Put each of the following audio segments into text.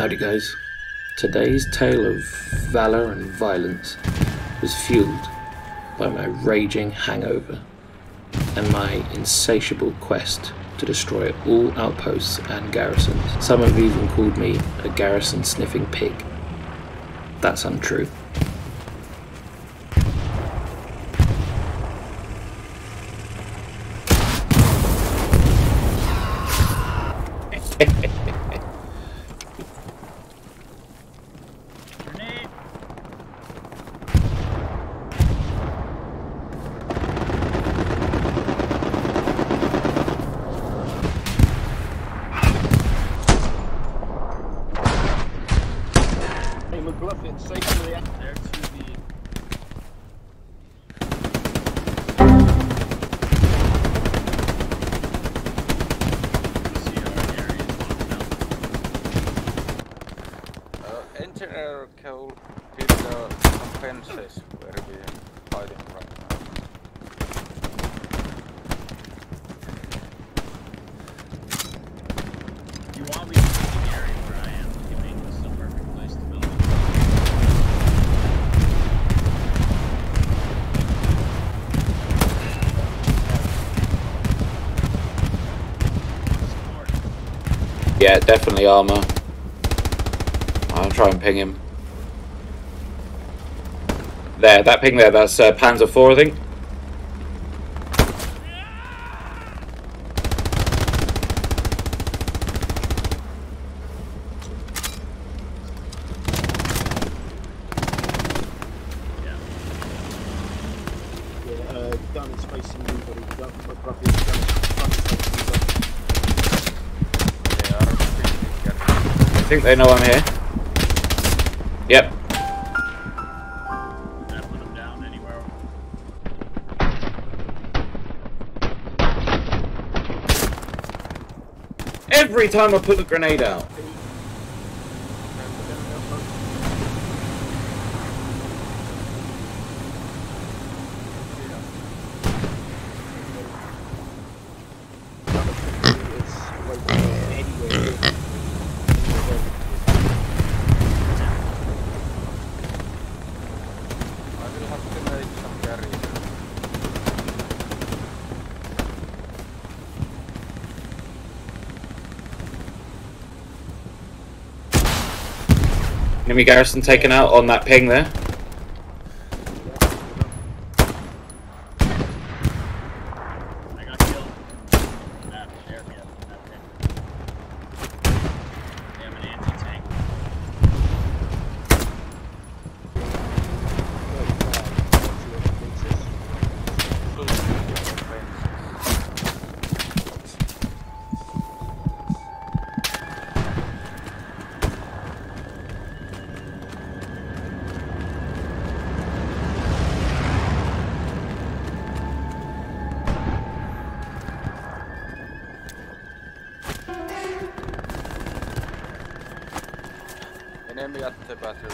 Howdy guys, today's tale of valor and violence was fueled by my raging hangover and my insatiable quest to destroy all outposts and garrisons. Some have even called me a garrison sniffing pig. That's untrue. Yeah, definitely armor. I'll try and ping him. There, that ping there, that's Panzer IV, I think. I think they know I'm here. Yep. That put them down anywhere. Every time I put the grenade out. Enemy garrison taken out on that ping there. I got killed. That ping. Damn, an anti-tank. Enemy at the battery.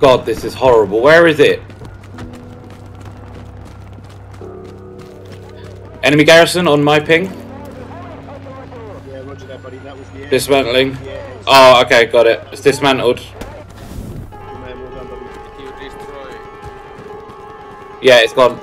God, this is horrible. Where is it? Enemy garrison on my ping. Yeah, roger that, buddy. That was the end. Dismantling. Yeah, oh, okay, got it. It's dismantled. Yeah, it's gone.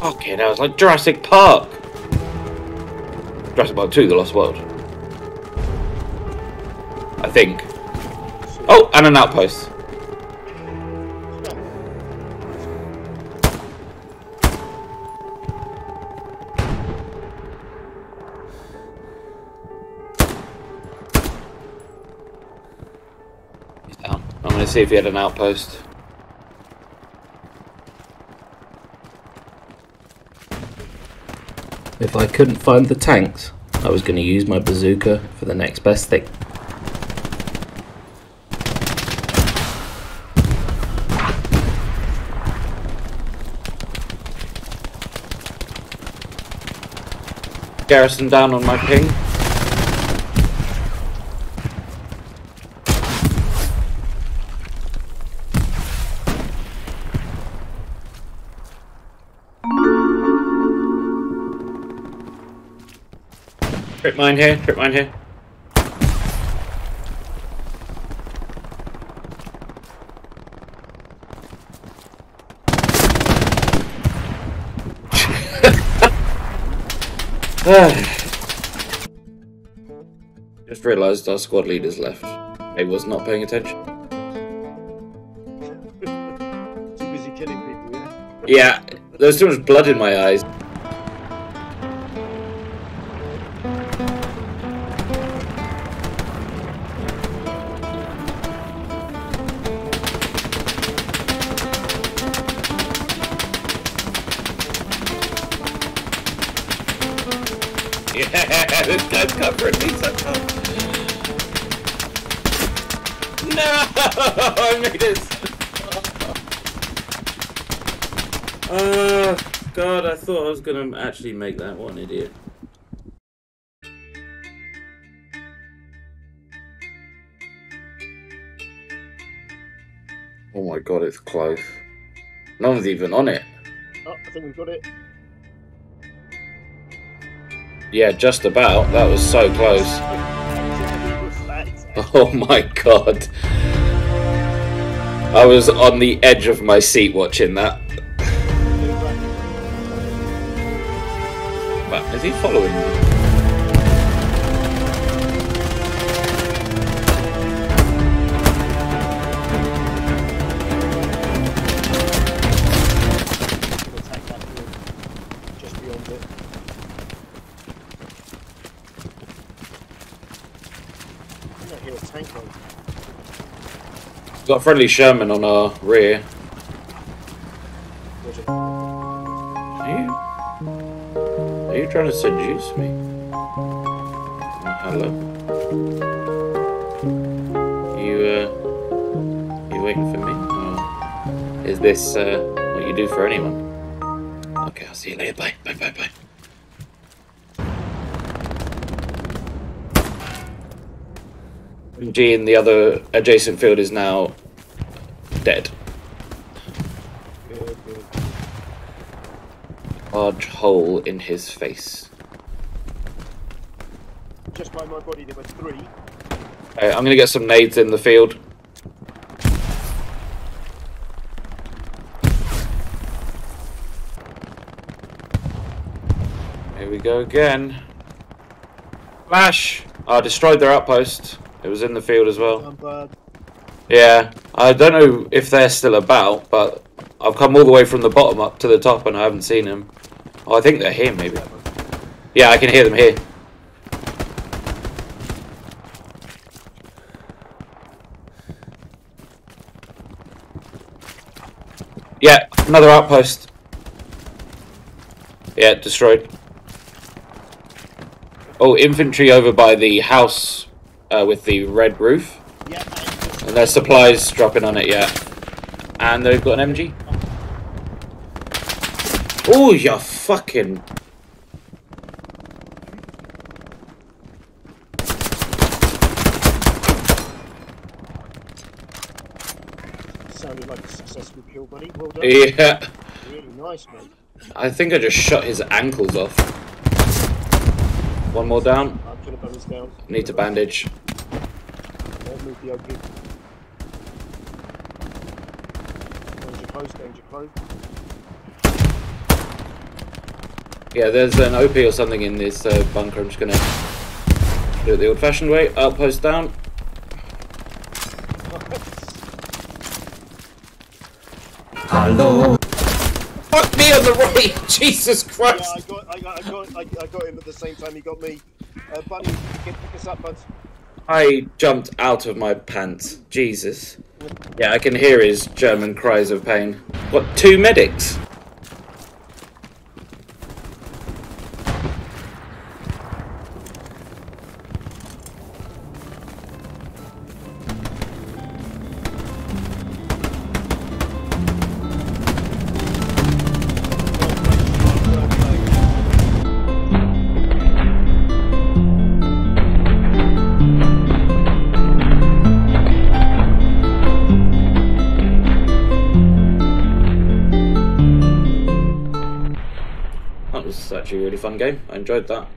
Okay, that was like Jurassic Park. Jurassic Park 2, The Lost World. I think. Oh, and an outpost. going to see if he had an outpost. If I couldn't find the tanks, I was going to use my bazooka for the next best thing. Garrison down on my ping. Trip mine here, trip mine here. Just realised our squad leader's left. He was not paying attention. Too busy killing people, yeah? Yeah, there was too much blood in my eyes. Yeah, this guy's covering me somehow. No, I made it. Oh God, I thought I was gonna actually make that one, idiot. Oh my God, it's close. No one's even on it. Oh, I think we've got it. Yeah, just about. That was so close. Oh my God. I was on the edge of my seat watching that. But is he following me? Got a friendly Sherman on our rear. Are you trying to seduce me? Hello. You waiting for me? Or is this what you do for anyone? Okay, I'll see you later. Bye, bye, bye, bye. MG in the other adjacent field is now dead. Large hole in his face. Just by my body, there were three. Okay, I'm gonna get some nades in the field. Here we go again. Flash! I destroyed their outpost. It was in the field as well. Yeah, I don't know if they're still about, but I've come all the way from the bottom up to the top and I haven't seen them. Oh, I think they're here maybe. Yeah, I can hear them here. Yeah, another outpost. Yeah, destroyed. Oh, infantry over by the house. With the red roof, yeah, and their supplies dropping on it, yeah. And they've got an MG. Oh, you fucking! Sounded like a successful kill, buddy. Well done. Yeah. Really nice, mate. I think I just shot his ankles off. One more down. Down. Need to bandage. Yeah, there's an OP or something in this bunker. I'm just gonna do it the old-fashioned way. Outpost down. Hello. Fuck me on the right, Jesus Christ! Yeah, I got him at the same time he got me. Bunny, you can pick us up, bud. I jumped out of my pants. Jesus. Yeah, I can hear his German cries of pain. Got two medics. It's actually a really fun game. I enjoyed that.